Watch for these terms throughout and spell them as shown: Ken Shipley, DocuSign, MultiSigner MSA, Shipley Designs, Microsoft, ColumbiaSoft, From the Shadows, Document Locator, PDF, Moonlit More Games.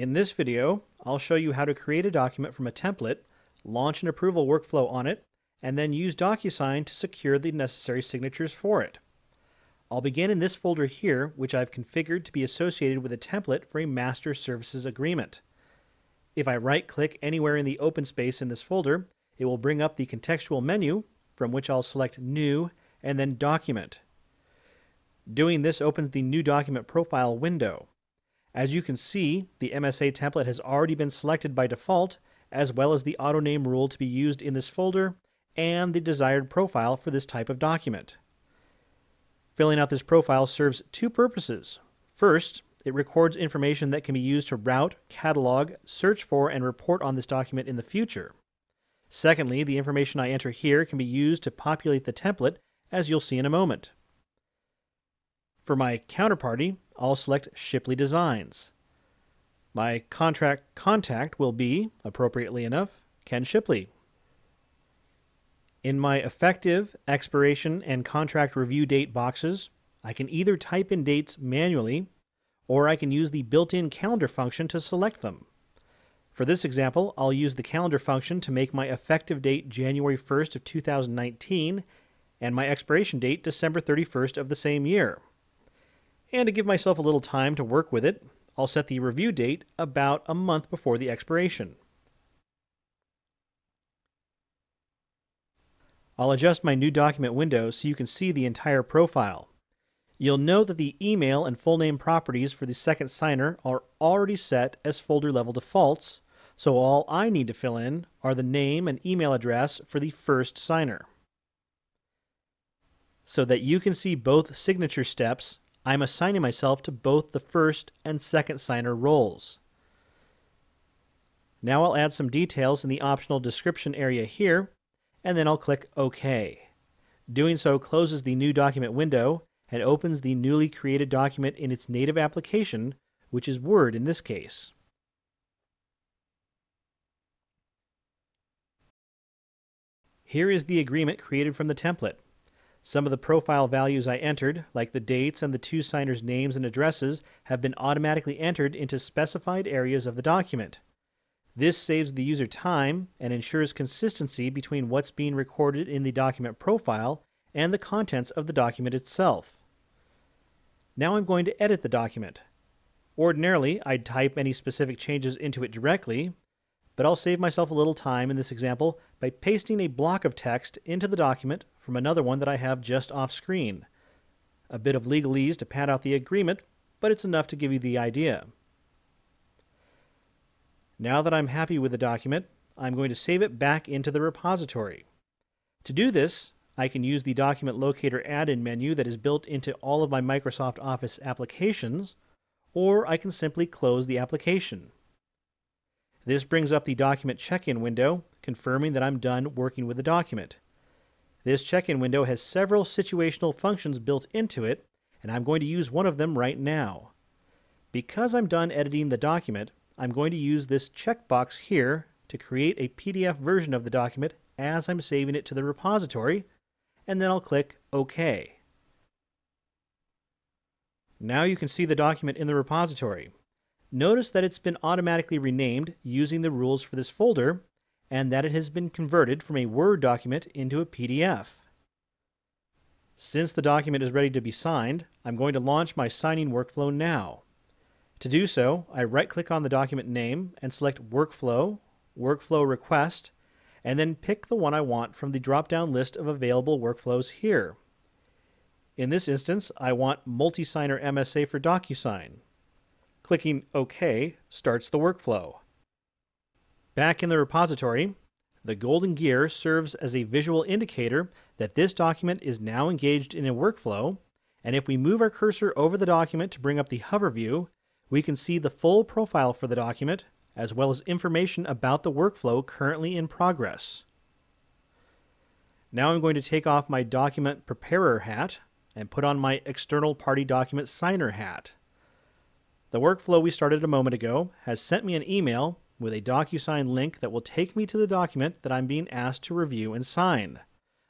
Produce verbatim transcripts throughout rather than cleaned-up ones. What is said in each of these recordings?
In this video, I'll show you how to create a document from a template, launch an approval workflow on it, and then use DocuSign to secure the necessary signatures for it. I'll begin in this folder here, which I've configured to be associated with a template for a master services agreement. If I right-click anywhere in the open space in this folder, it will bring up the contextual menu, from which I'll select New and then Document. Doing this opens the New Document Profile window. As you can see, the M S A template has already been selected by default, as well as the auto name rule to be used in this folder, and the desired profile for this type of document. Filling out this profile serves two purposes. First, it records information that can be used to route, catalog, search for, and report on this document in the future. Secondly, the information I enter here can be used to populate the template, as you'll see in a moment. For my counterparty, I'll select Shipley Designs. My contract contact will be, appropriately enough, Ken Shipley. In my effective, expiration, and contract review date boxes, I can either type in dates manually, or I can use the built-in calendar function to select them. For this example, I'll use the calendar function to make my effective date January first of two thousand nineteen, and my expiration date December thirty-first of the same year. And to give myself a little time to work with it, I'll set the review date about a month before the expiration. I'll adjust my new document window so you can see the entire profile. You'll note that the email and full name properties for the second signer are already set as folder level defaults, so all I need to fill in are the name and email address for the first signer. So that you can see both signature steps, I'm assigning myself to both the first and second signer roles. Now I'll add some details in the optional description area here, and then I'll click OK. Doing so closes the new document window and opens the newly created document in its native application, which is Word in this case. Here is the agreement created from the template. Some of the profile values I entered, like the dates and the two signers' names and addresses, have been automatically entered into specified areas of the document. This saves the user time and ensures consistency between what's being recorded in the document profile and the contents of the document itself. Now I'm going to edit the document. Ordinarily, I'd type any specific changes into it directly, but I'll save myself a little time in this example by pasting a block of text into the document from another one that I have just off screen. A bit of legalese to pad out the agreement, but it's enough to give you the idea. Now that I'm happy with the document, I'm going to save it back into the repository. To do this, I can use the Document Locator add-in menu that is built into all of my Microsoft Office applications, or I can simply close the application. This brings up the Document Check-in window, confirming that I'm done working with the document. This check-in window has several situational functions built into it, and I'm going to use one of them right now. Because I'm done editing the document, I'm going to use this checkbox here to create a P D F version of the document as I'm saving it to the repository, and then I'll click OK. Now you can see the document in the repository. Notice that it's been automatically renamed using the rules for this folder, and that it has been converted from a Word document into a P D F. Since the document is ready to be signed, I'm going to launch my signing workflow now. To do so, I right-click on the document name and select Workflow, Workflow Request, and then pick the one I want from the drop-down list of available workflows here. In this instance, I want MultiSigner M S A for DocuSign. Clicking OK starts the workflow. Back in the repository, the golden gear serves as a visual indicator that this document is now engaged in a workflow, and if we move our cursor over the document to bring up the hover view, we can see the full profile for the document, as well as information about the workflow currently in progress. Now I'm going to take off my document preparer hat and put on my external party document signer hat. The workflow we started a moment ago has sent me an email with a DocuSign link that will take me to the document that I'm being asked to review and sign.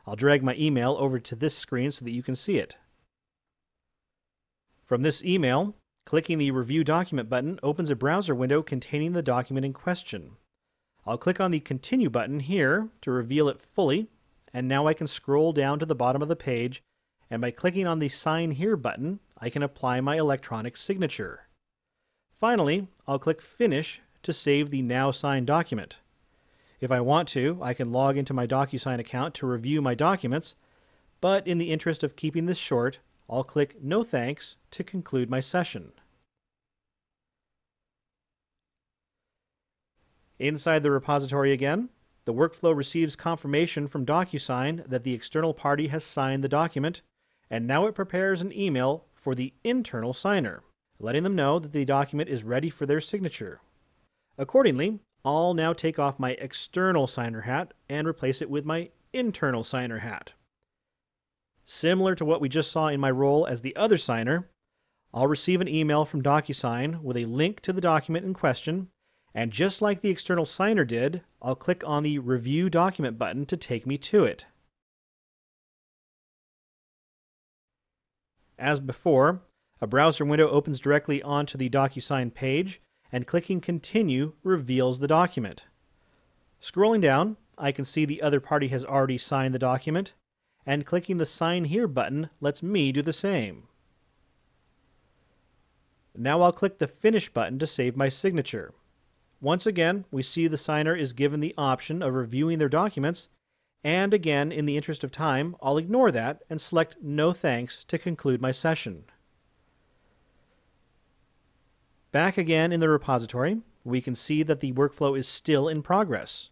I'll drag my email over to this screen so that you can see it. From this email, Clicking the Review Document button opens a browser window containing the document in question. I'll click on the Continue button here to reveal it fully, and now I can scroll down to the bottom of the page, and by clicking on the Sign Here button, I can apply my electronic signature. Finally, I'll click Finish to save the now signed document. If I want to, I can log into my DocuSign account to review my documents, but in the interest of keeping this short, I'll click No Thanks to conclude my session. Inside the repository again, the workflow receives confirmation from DocuSign that the external party has signed the document, and now it prepares an email for the internal signer, letting them know that the document is ready for their signature. Accordingly, I'll now take off my external signer hat and replace it with my internal signer hat. Similar to what we just saw in my role as the other signer, I'll receive an email from DocuSign with a link to the document in question, and just like the external signer did, I'll click on the Review Document button to take me to it. As before, a browser window opens directly onto the DocuSign page, and clicking Continue reveals the document. Scrolling down, I can see the other party has already signed the document, and clicking the Sign Here button lets me do the same. Now I'll click the Finish button to save my signature. Once again, we see the signer is given the option of reviewing their documents, and again, in the interest of time, I'll ignore that and select No Thanks to conclude my session. Back again in the repository, we can see that the workflow is still in progress.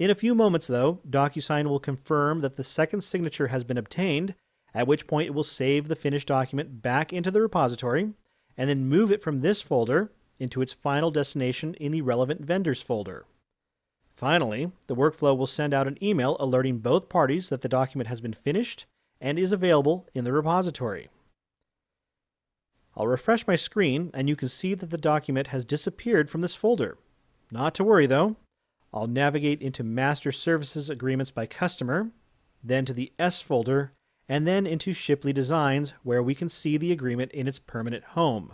In a few moments, though, DocuSign will confirm that the second signature has been obtained, at which point it will save the finished document back into the repository, and then move it from this folder into its final destination in the relevant vendors folder. Finally, the workflow will send out an email alerting both parties that the document has been finished and is available in the repository. I'll refresh my screen, and you can see that the document has disappeared from this folder. Not to worry, though. I'll navigate into Master Services Agreements by Customer, then to the S folder, and then into Shipley Designs, where we can see the agreement in its permanent home.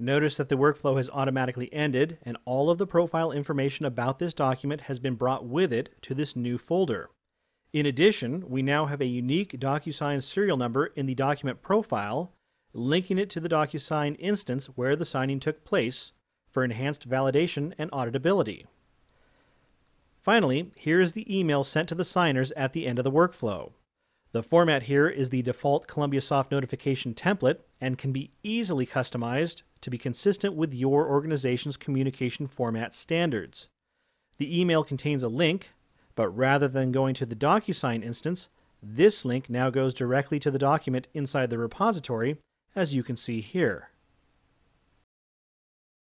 Notice that the workflow has automatically ended, and all of the profile information about this document has been brought with it to this new folder. In addition, we now have a unique DocuSign serial number in the document profile, linking it to the DocuSign instance where the signing took place for enhanced validation and auditability. Finally, here is the email sent to the signers at the end of the workflow. The format here is the default ColumbiaSoft notification template and can be easily customized to be consistent with your organization's communication format standards. The email contains a link, but rather than going to the DocuSign instance, this link now goes directly to the document inside the repository, as you can see here.